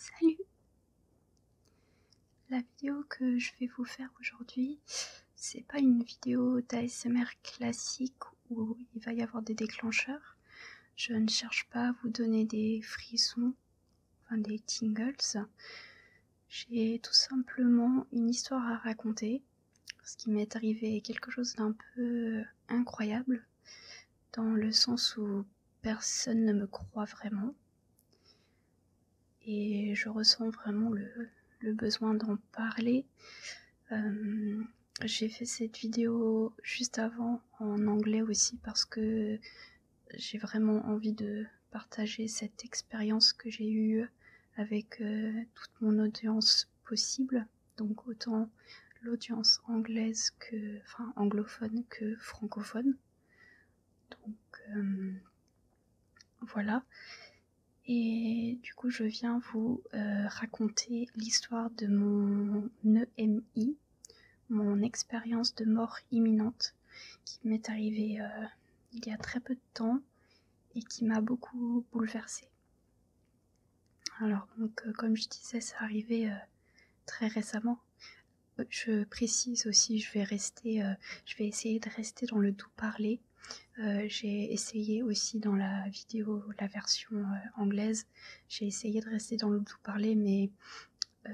Salut! La vidéo que je vais vous faire aujourd'hui, c'est pas une vidéo d'ASMR classique où il va y avoir des déclencheurs. Je ne cherche pas à vous donner des frissons, enfin des tingles. J'ai tout simplement une histoire à raconter. Ce qui m'est arrivé est quelque chose d'un peu incroyable, dans le sens où personne ne me croit vraiment. Et je ressens vraiment le besoin d'en parler. J'ai fait cette vidéo juste avant en anglais aussi parce que j'ai vraiment envie de partager cette expérience que j'ai eue avec toute mon audience possible. Donc autant l'audience anglaise que, enfin anglophone que francophone. Donc voilà. Et du coup, je viens vous raconter l'histoire de mon EMI, mon expérience de mort imminente, qui m'est arrivée il y a très peu de temps et qui m'a beaucoup bouleversée. Alors, donc, comme je disais, c'est arrivé très récemment. Je précise aussi, je vais essayer de rester dans le doux parler. J'ai essayé aussi dans la vidéo, la version anglaise, j'ai essayé de rester dans le tout parler, mais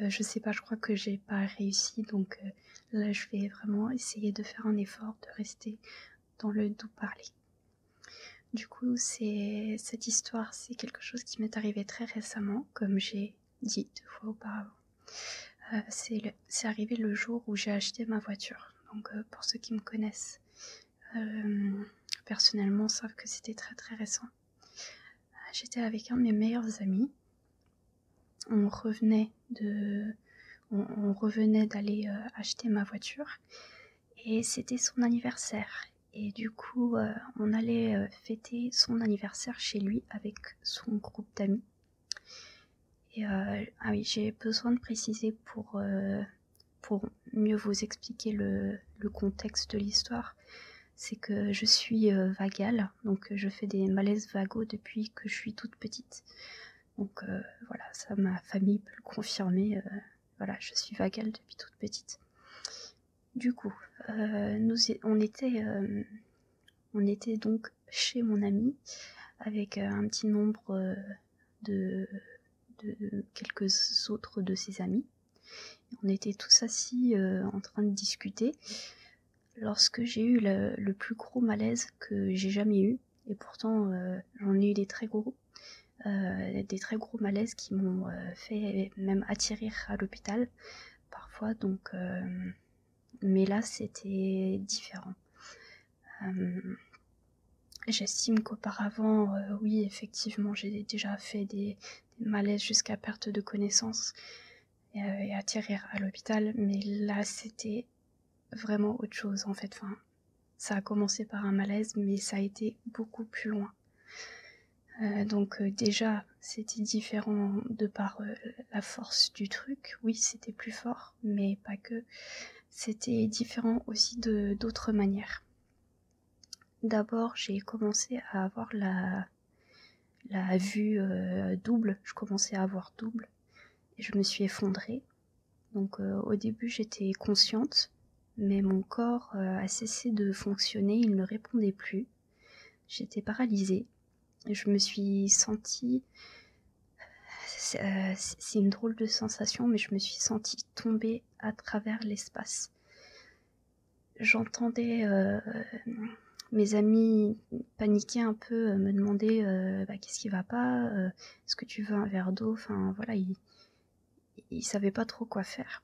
je sais pas, je crois que j'ai pas réussi, donc là je vais vraiment essayer de faire un effort de rester dans le tout parler. Du coup, cette histoire, c'est quelque chose qui m'est arrivé très récemment, comme j'ai dit 2 fois auparavant. C'est arrivé le jour où j'ai acheté ma voiture, donc pour ceux qui me connaissent personnellement savent que c'était très récent. J'étais avec un de mes meilleurs amis, on revenait d'aller acheter ma voiture et c'était son anniversaire, et du coup on allait fêter son anniversaire chez lui avec son groupe d'amis. Et ah oui, j'ai besoin de préciser pour mieux vous expliquer le contexte de l'histoire, c'est que je suis vagale, donc je fais des malaises vagos depuis que je suis toute petite. Donc voilà, ça ma famille peut le confirmer, voilà, je suis vagale depuis toute petite. Du coup, on était donc chez mon ami, avec un petit nombre de quelques autres de ses amis. On était tous assis en train de discuter, lorsque j'ai eu le plus gros malaise que j'ai jamais eu, et pourtant j'en ai eu des très gros malaises qui m'ont fait même atterrir à l'hôpital parfois, donc mais là c'était différent. J'estime qu'auparavant oui, effectivement, j'ai déjà fait des malaises jusqu'à perte de connaissance et atterrir à l'hôpital, mais là c'était vraiment autre chose en fait. Enfin, ça a commencé par un malaise, mais ça a été beaucoup plus loin. Donc déjà c'était différent de par la force du truc. Oui, c'était plus fort, mais pas que. C'était différent aussi de d'autres manières. D'abord, j'ai commencé à avoir la vue double. Je commençais à avoir double et je me suis effondrée. Donc au début j'étais consciente, mais mon corps a cessé de fonctionner, il ne répondait plus. J'étais paralysée. Je me suis sentie... C'est une drôle de sensation, mais je me suis sentie tomber à travers l'espace. J'entendais mes amis paniquer un peu, me demander bah, qu'est-ce qui va pas, est-ce que tu veux un verre d'eau? Enfin voilà, ils savaient pas trop quoi faire.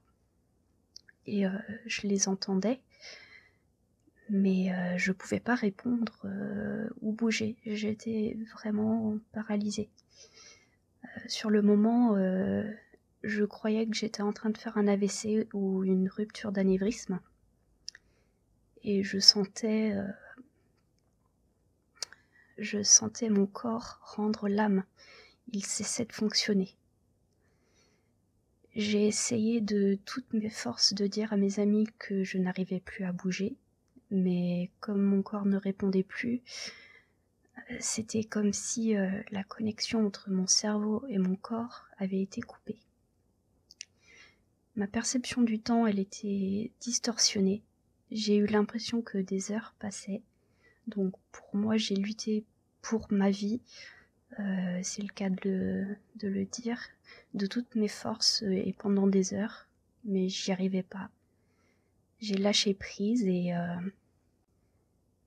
Et je les entendais, mais je pouvais pas répondre ou bouger. J'étais vraiment paralysée. Sur le moment, je croyais que j'étais en train de faire un AVC ou une rupture d'anévrisme. Et je sentais mon corps rendre l'âme. Il cessait de fonctionner. J'ai essayé de toutes mes forces de dire à mes amis que je n'arrivais plus à bouger, mais comme mon corps ne répondait plus, c'était comme si la connexion entre mon cerveau et mon corps avait été coupée. Ma perception du temps, elle était distorsionnée. J'ai eu l'impression que des heures passaient. Donc pour moi, j'ai lutté pour ma vie, c'est le cas de le dire, de toutes mes forces et pendant des heures, mais j'y arrivais pas. J'ai lâché prise et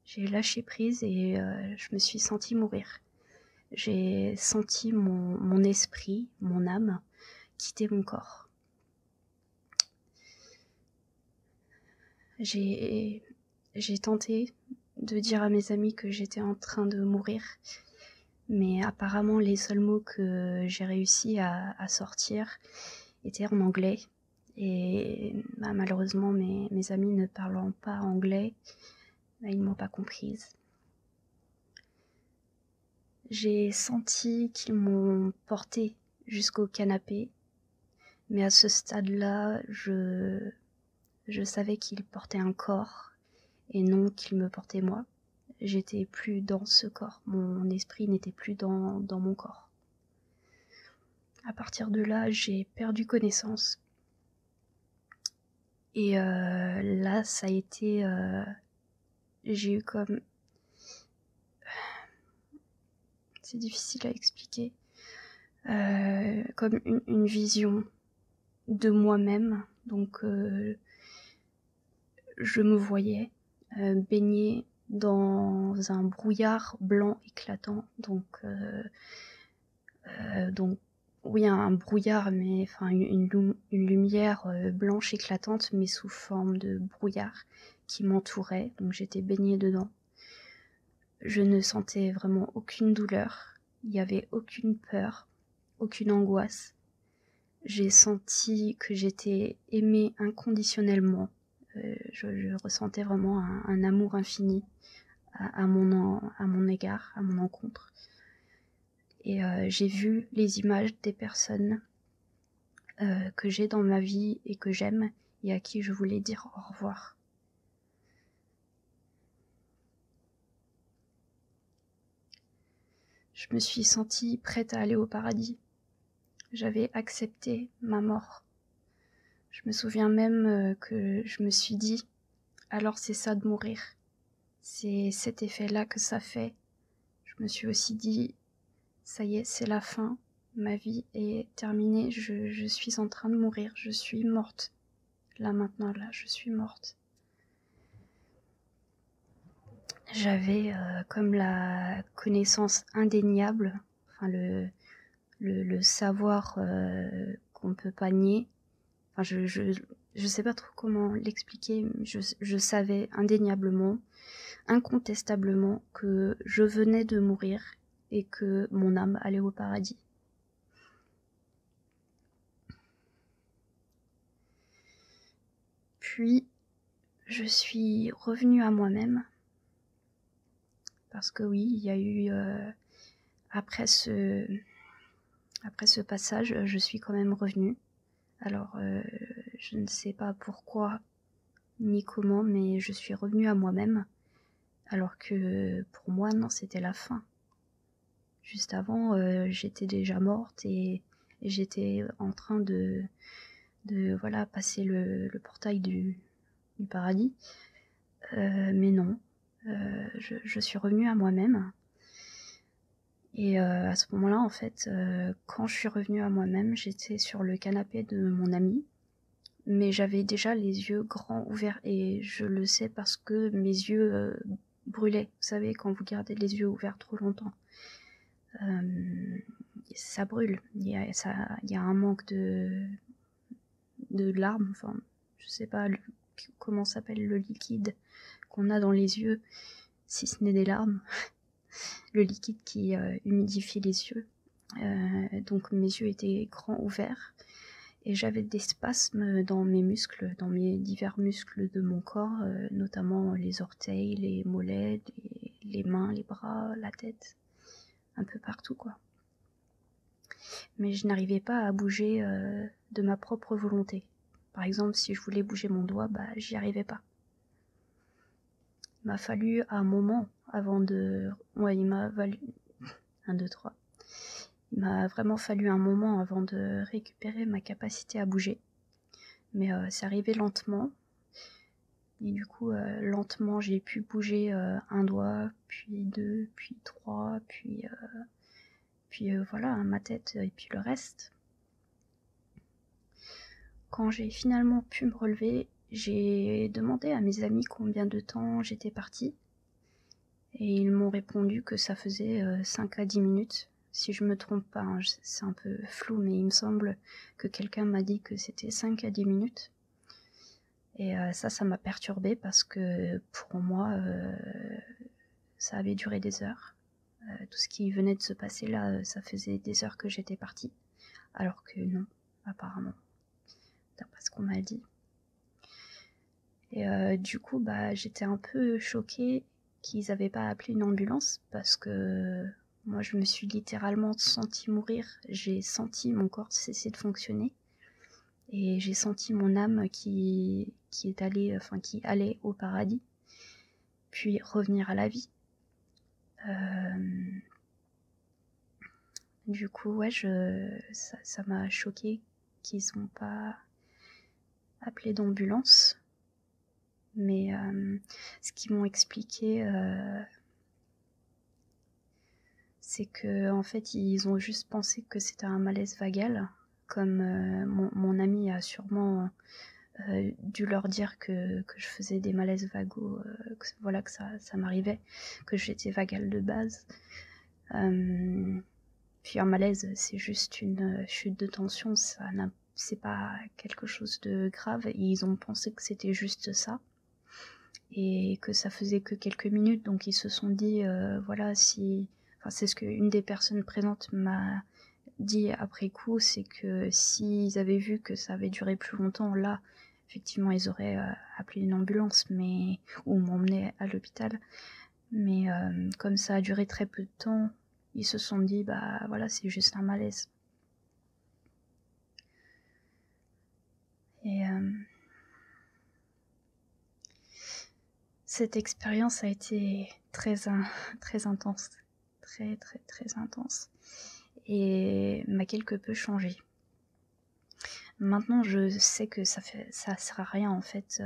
je me suis sentie mourir. J'ai senti mon esprit, mon âme, quitter mon corps. J'ai tenté de dire à mes amis que j'étais en train de mourir, mais apparemment les seuls mots que j'ai réussi à sortir étaient en anglais. Et bah, malheureusement mes amis ne parlant pas anglais, bah, ils ne m'ont pas comprise. J'ai senti qu'ils m'ont portée jusqu'au canapé, mais à ce stade-là, je savais qu'il portait un corps et non qu'il me portait moi. J'étais plus dans ce corps, mon esprit n'était plus dans mon corps. À partir de là, j'ai perdu connaissance. Et là, ça a été... j'ai eu comme... C'est difficile à expliquer. Comme une vision de moi-même, donc... je me voyais baignée dans un brouillard blanc éclatant, donc oui, un brouillard, mais enfin une lumière blanche éclatante, mais sous forme de brouillard qui m'entourait, donc j'étais baignée dedans. Je ne sentais vraiment aucune douleur, il n'y avait aucune peur, aucune angoisse. J'ai senti que j'étais aimée inconditionnellement. Je ressentais vraiment un amour infini à mon égard, à mon encontre. Et j'ai vu les images des personnes que j'ai dans ma vie et que j'aime et à qui je voulais dire au revoir. Je me suis sentie prête à aller au paradis. J'avais accepté ma mort. Je me souviens même que je me suis dit, alors c'est ça de mourir. C'est cet effet-là que ça fait. Je me suis aussi dit, ça y est, c'est la fin. Ma vie est terminée. Je suis en train de mourir. Je suis morte. Là, maintenant, là, je suis morte. J'avais comme la connaissance indéniable, enfin le savoir qu'on ne peut pas nier. Enfin, je sais pas trop comment l'expliquer, je savais indéniablement, incontestablement que je venais de mourir et que mon âme allait au paradis. Puis, je suis revenue à moi-même, parce que oui, il y a eu, après ce passage, je suis quand même revenue. Alors, je ne sais pas pourquoi ni comment, mais je suis revenue à moi-même, alors que pour moi, non, c'était la fin. Juste avant, j'étais déjà morte et j'étais en train de voilà, passer le portail du paradis. Mais non, je suis revenue à moi-même. Et à ce moment-là, en fait, quand je suis revenue à moi-même, j'étais sur le canapé de mon ami, mais j'avais déjà les yeux grands ouverts, et je le sais parce que mes yeux brûlaient. Vous savez, quand vous gardez les yeux ouverts trop longtemps, ça brûle. Il y a un manque de larmes, enfin, je sais pas comment s'appelle le liquide qu'on a dans les yeux, si ce n'est des larmes. Le liquide qui humidifie les yeux, donc mes yeux étaient grands ouverts et j'avais des spasmes dans mes muscles, dans mes divers muscles de mon corps, notamment les orteils, les mollets, les mains, les bras, la tête, un peu partout quoi. Mais je n'arrivais pas à bouger de ma propre volonté. Par exemple, si je voulais bouger mon doigt, bah, j'y arrivais pas. m'a fallu un moment avant de... Ouais, il m'a valu... 1, 2, 3. Il m'a vraiment fallu un moment avant de récupérer ma capacité à bouger. Mais c'est arrivé lentement. Et du coup, lentement, j'ai pu bouger un doigt, puis deux, puis trois, puis... voilà, ma tête et puis le reste. Quand j'ai finalement pu me relever, j'ai demandé à mes amis combien de temps j'étais partie. Et ils m'ont répondu que ça faisait 5 à 10 minutes. Si je me trompe pas, hein, c'est un peu flou, mais il me semble que quelqu'un m'a dit que c'était 5 à 10 minutes. Et ça m'a perturbée parce que pour moi, ça avait duré des heures. Tout ce qui venait de se passer là, ça faisait des heures que j'étais partie. Alors que non, apparemment. D'après ce qu'on m'a dit. Et du coup, bah, j'étais un peu choquée qu'ils n'avaient pas appelé une ambulance, parce que moi je me suis littéralement sentie mourir. J'ai senti mon corps cesser de fonctionner, et j'ai senti mon âme qui allait au paradis, puis revenir à la vie. Du coup, ouais, ça m'a choquée qu'ils n'ont pas appelé d'ambulance. Mais ce qu'ils m'ont expliqué, c'est que en fait ils ont juste pensé que c'était un malaise vagal, comme mon ami a sûrement dû leur dire que je faisais des malaises vagaux, que, voilà, que ça m'arrivait, que j'étais vagale de base. Puis un malaise, c'est juste une chute de tension, c'est pas quelque chose de grave, et ils ont pensé que c'était juste ça. Et que ça faisait que quelques minutes, donc ils se sont dit, voilà, si... Enfin, c'est ce qu'une des personnes présentes m'a dit après coup, c'est que s'ils avaient vu que ça avait duré plus longtemps, là, effectivement, ils auraient appelé une ambulance, mais... ou m'emmenaient à l'hôpital. Mais comme ça a duré très peu de temps, ils se sont dit, bah voilà, c'est juste un malaise. Et... Cette expérience a été très intense, très intense, et m'a quelque peu changée. Maintenant, je sais que ça sert à rien en fait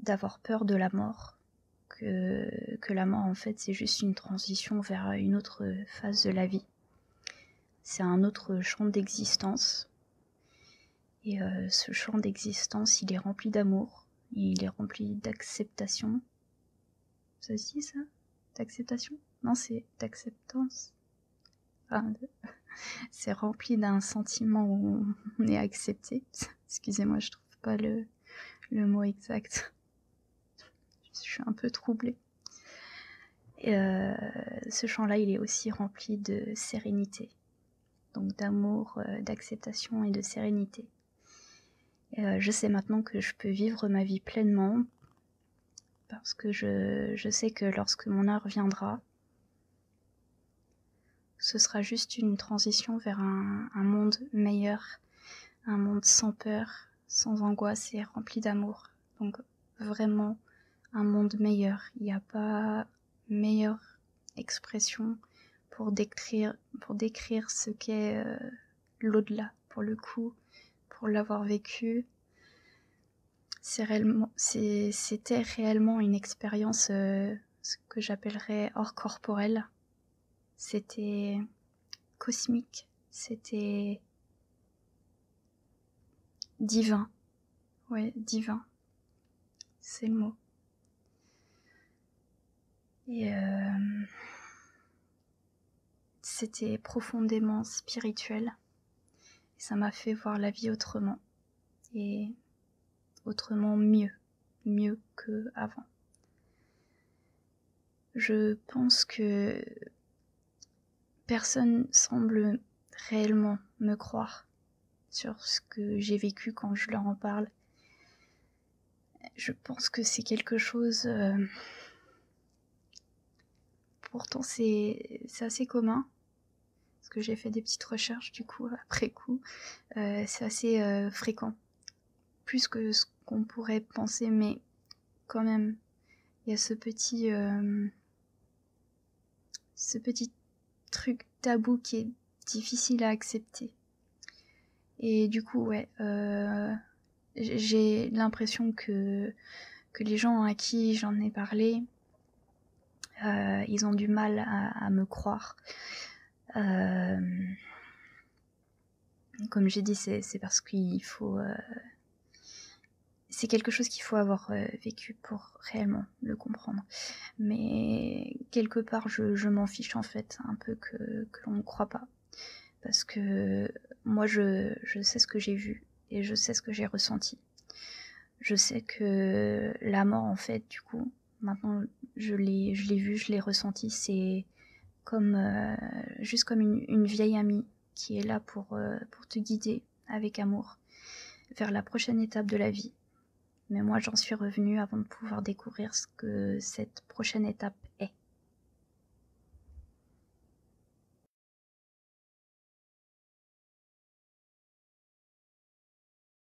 d'avoir peur de la mort, que la mort en fait c'est juste une transition vers une autre phase de la vie. C'est un autre champ d'existence, et ce champ d'existence il est rempli d'amour. Il est rempli d'acceptation. Ça se dit ça? D'acceptation? Non, c'est d'acceptance. Enfin, c'est rempli d'un sentiment où on est accepté. Excusez-moi, je trouve pas le mot exact. Je suis un peu troublée. Et ce champ-là, il est aussi rempli de sérénité. Donc d'amour, d'acceptation et de sérénité. Je sais maintenant que je peux vivre ma vie pleinement, parce que je sais que lorsque mon heure viendra, ce sera juste une transition vers un monde meilleur, un monde sans peur, sans angoisse et rempli d'amour. Donc vraiment un monde meilleur. Il n'y a pas meilleure expression pour décrire ce qu'est l'au-delà, pour le coup. Pour l'avoir vécu, c'était réellement une expérience, ce que j'appellerais hors corporelle. C'était cosmique, c'était divin. Ouais, divin, c'est le mot. Et c'était profondément spirituel. Ça m'a fait voir la vie autrement, et autrement mieux qu'avant. Je pense que personne semble réellement me croire sur ce que j'ai vécu quand je leur en parle. Je pense que c'est quelque chose... Pourtant c'est assez commun. Parce que j'ai fait des petites recherches du coup après coup, c'est assez fréquent, plus que ce qu'on pourrait penser, mais quand même, il y a ce petit truc tabou qui est difficile à accepter. Et du coup, ouais, j'ai l'impression que les gens à qui j'en ai parlé, ils ont du mal à me croire. Comme j'ai dit, c'est parce qu'il faut... c'est quelque chose qu'il faut avoir vécu pour réellement le comprendre. Mais quelque part, je m'en fiche en fait, un peu que l'on ne croit pas. Parce que moi, je sais ce que j'ai vu et je sais ce que j'ai ressenti. Je sais que la mort, en fait, du coup, maintenant, je l'ai vu, je l'ai ressenti. C'est comme juste comme une vieille amie qui est là pour te guider avec amour vers la prochaine étape de la vie. Mais moi, j'en suis revenue avant de pouvoir découvrir ce que cette prochaine étape